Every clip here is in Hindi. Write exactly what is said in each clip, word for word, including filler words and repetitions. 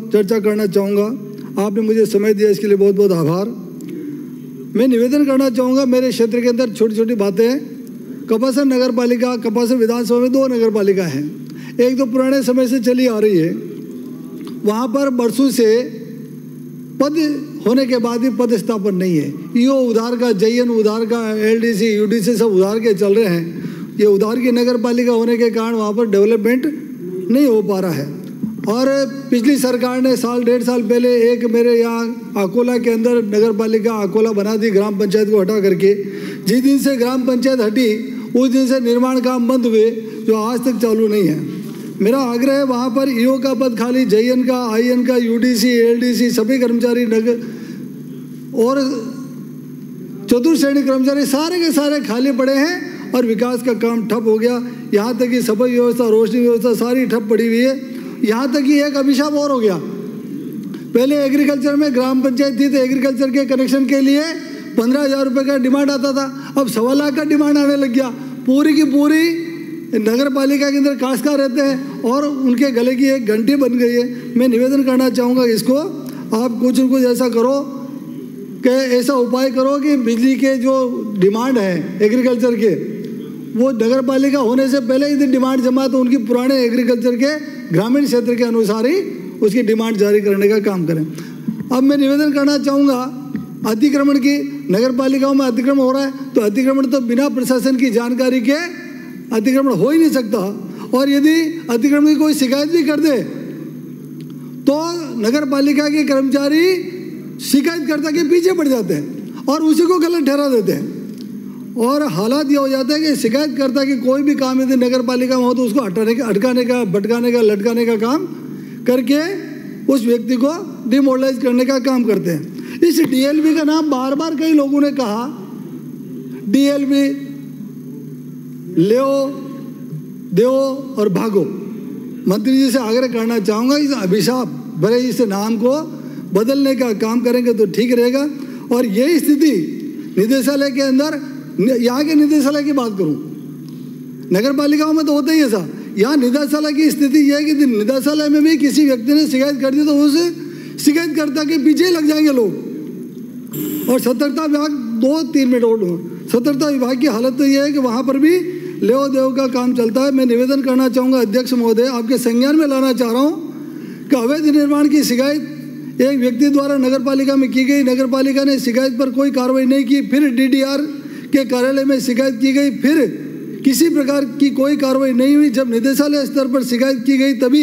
चर्चा करना चाहूँगा। आपने मुझे समय दिया, इसके लिए बहुत बहुत आभार। मैं निवेदन करना चाहूँगा, मेरे क्षेत्र के अंदर छोटी छोटी बातें हैं। कपासन नगर पालिका, कपासन विधानसभा में दो नगर पालिका हैं। एक तो पुराने समय से चली आ रही है, वहाँ पर बरसों से पद होने के बाद भी पद स्थापन नहीं है। ईओ उधार का, जेएन उधार का, एलडीसी, यूडीसी सब उधार के चल रहे हैं। ये उधार की नगर पालिका होने के कारण वहाँ पर डेवलपमेंट नहीं हो पा रहा है। और पिछली सरकार ने साल डेढ़ साल पहले एक मेरे यहाँ अकोला के अंदर नगर पालिका अकोला बना दी, ग्राम पंचायत को हटा करके। जिस दिन से ग्राम पंचायत हटी उस दिन से निर्माण काम बंद हुए, जो आज तक चालू नहीं है। मेरा आग्रह है वहाँ पर ईओ का पद खाली, जेएन का, आईएन का, यूडीसी, एलडीसी सभी कर्मचारी नगर और चतुर्थ श्रेणी कर्मचारी सारे के सारे खाली पड़े हैं और विकास का काम ठप हो गया। यहाँ तक कि सफाई व्यवस्था, रोशनी व्यवस्था सारी ठप पड़ी हुई है। यहाँ तक कि एक अभिशाप और हो गया। पहले एग्रीकल्चर में ग्राम पंचायत थी तो एग्रीकल्चर के कनेक्शन के लिए पंद्रह हज़ार रुपये का डिमांड आता था, अब सवा लाख का डिमांड आने लग गया। पूरी की पूरी नगर पालिका के अंदर काश्तकार रहते हैं और उनके गले की एक घंटी बन गई है। मैं निवेदन करना चाहूँगा, इसको आप कुछ न कुछ ऐसा करो कि ऐसा उपाय करो कि बिजली के जो डिमांड है एग्रीकल्चर के, वो नगर पालिका होने से पहले यदि डिमांड जमा तो उनकी पुराने एग्रीकल्चर के ग्रामीण क्षेत्र के अनुसार ही उसकी डिमांड जारी करने का काम करें। अब मैं निवेदन करना चाहूँगा अतिक्रमण की, नगर पालिकाओं में अतिक्रमण हो रहा है तो अतिक्रमण तो बिना प्रशासन की जानकारी के अतिक्रमण हो ही नहीं सकता। और यदि अतिक्रमण की कोई शिकायत भी कर दे तो नगर पालिका के कर्मचारी शिकायतकर्ता के पीछे पड़ जाते हैं और उसी को गलत ठहरा देते हैं। और हालात ये हो जाता है कि शिकायतकर्ता के कोई भी काम यदि नगर पालिका में हो तो उसको हटाने का, अटकाने का, भटकाने का, लटकाने का काम करके उस व्यक्ति को डिमोरलाइज करने का काम करते हैं। इस डीएलबी का नाम बार बार कई लोगों ने कहा, डीएलबी, लेओ, देओ और भागो। मंत्री जी से आग्रह करना चाहूँगा, इस अभिशाप भरे इस नाम को बदलने का काम करेंगे तो ठीक रहेगा। और यही स्थिति निदेशालय के अंदर, यहाँ के निदेशालय की बात करूँ, नगर पालिकाओं में तो होता ही ऐसा। यहाँ निदेशालय की स्थिति यह है कि निदेशालय में भी किसी व्यक्ति ने शिकायत कर दी तो उसे शिकायतकर्ता के पीछे लग जाएंगे लोग। और सतर्कता विभाग, दो तीन मिनट और सतर्कता विभाग की हालत तो यह है कि वहाँ पर भी लेओ देओ का काम चलता है। मैं निवेदन करना चाहूँगा अध्यक्ष महोदय, आपके संज्ञान में लाना चाह रहा हूँ कि अवैध निर्माण की शिकायत एक व्यक्ति द्वारा नगर पालिका में की गई, नगर पालिका ने शिकायत पर कोई कार्रवाई नहीं की, फिर डीडीआर के कार्यालय में शिकायत की गई, फिर किसी प्रकार की कोई कार्रवाई नहीं हुई। जब निदेशालय स्तर पर शिकायत की गई तभी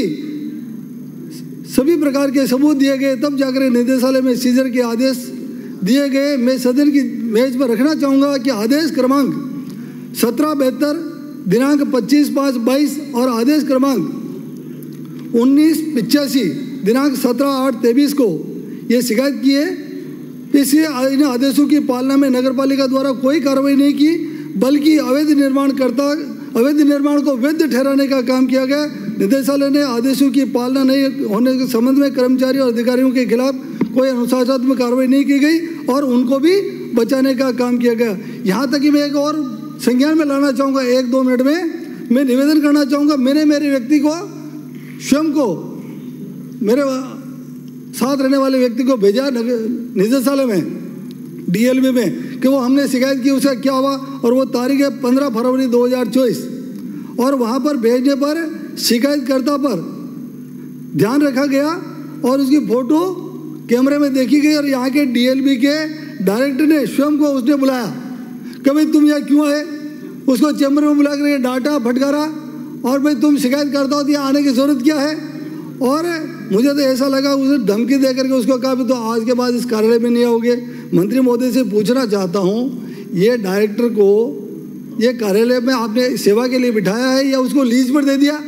सभी प्रकार के सबूत दिए गए, तब जाकर निदेशालय में सीजर के आदेश दिए गए। मैं सदन की मेज पर रखना चाहूँगा कि आदेश क्रमांक सत्रह बेहतर दिनांक पच्चीस पाँच बाईस और आदेश क्रमांक उन्नीस पिचासी दिनांक सत्रह आठ तेईस को ये शिकायत की है। इसलिए इन आदेशों की पालना में नगरपालिका द्वारा कोई कार्रवाई नहीं की, बल्कि अवैध निर्माणकर्ता अवैध निर्माण को वैध ठहराने का काम किया गया। निदेशालय ने आदेशों की पालना नहीं होने के संबंध में कर्मचारी और अधिकारियों के खिलाफ कोई अनुशासनात्मक कार्रवाई नहीं की गई और उनको भी बचाने का काम किया गया। यहाँ तक कि मैं एक और संज्ञान में लाना चाहूँगा, एक दो मिनट में मैं निवेदन करना चाहूँगा, मैंने मेरे व्यक्ति को स्वयं को मेरे साथ रहने वाले व्यक्ति को भेजा निदेशालय में, डीएलबी में, कि वो हमने शिकायत की उसका क्या हुआ। और वो तारीख है पंद्रह फरवरी दो हज़ार चौबीस। और वहाँ पर भेजने पर शिकायतकर्ता पर ध्यान रखा गया और उसकी फ़ोटो कैमरे में देखी गई और यहाँ के डीएलबी के डायरेक्टर ने स्वयं को उसने बुलाया कि भाई तुम यहाँ क्यों आए, उसको चैम्बर में बुला कर डांटा फटकारा और भाई तुम शिकायत करता हो तो यहाँ आने की ज़रूरत क्या है। और मुझे तो ऐसा लगा उसे धमकी दे करके उसको कहा भी तो आज के बाद इस कार्यालय में नहीं आओगे। मंत्री महोदय से पूछना चाहता हूँ, ये डायरेक्टर को ये कार्यालय में आपने सेवा के लिए बिठाया है या उसको लीज पर दे दिया,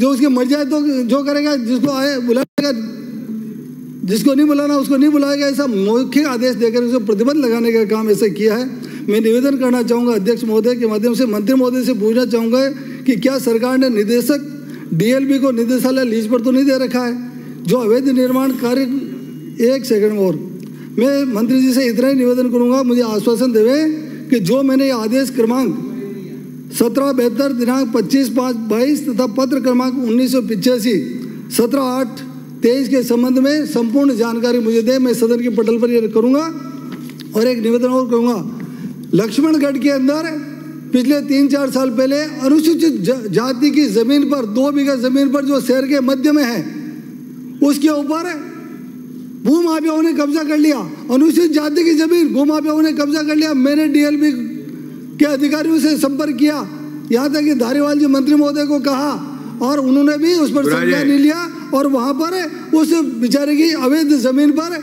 जो उसकी मर्जी है तो जो करेगा, जिसको आए बुलाएगा, जिसको नहीं बुलाना उसको नहीं बुलाएगा। ऐसा मौखिक आदेश देकर उसको प्रतिबंध लगाने का काम ऐसे किया है। मैं निवेदन करना चाहूँगा अध्यक्ष महोदय के माध्यम से, मंत्री महोदय से पूछना चाहूँगा कि क्या सरकार ने निदेशक डीएलबी को निदेशालय लीज पर तो नहीं दे रखा है, जो अवैध निर्माण कार्य। एक सेकंड और मैं मंत्री जी से इतना ही निवेदन करूँगा, मुझे आश्वासन देवे कि जो मैंने आदेश क्रमांक सत्रह बेहतर दिनांक पच्चीस पाँच बाईस तथा पत्र क्रमांक उन्नीस सौ पिचासी सत्रह आठ तेईस के संबंध में संपूर्ण जानकारी मुझे दें, मैं सदन के पटल पर यह करूँगा। और एक निवेदन और कहूँगा, लक्ष्मणगढ़ के अंदर पिछले तीन चार साल पहले अनुसूचित जाति की जमीन पर दो बीघा जमीन पर जो शहर के मध्य में है उसके ऊपर भूमाफियाओं ने कब्जा कर लिया। अनुसूचित जाति की जमीन भूमाफियाओं ने कब्जा कर लिया। मैंने डीएलबी के अधिकारियों से संपर्क किया, यहाँ तक कि धारीवाल जी मंत्री महोदय को कहा, और उन्होंने भी उस पर संज्ञान नहीं लिया और वहाँ पर उस बेचारे की अवैध जमीन पर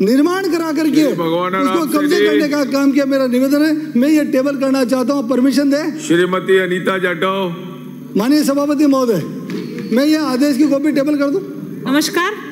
निर्माण करा करके उसको कब्जे करने का काम किया। मेरा निवेदन है, मैं ये टेबल करना चाहता हूँ, परमिशन दे। श्रीमती अनीता जाटव। माननीय सभापति महोदय, मैं ये आदेश की कॉपी टेबल कर दूँ। नमस्कार।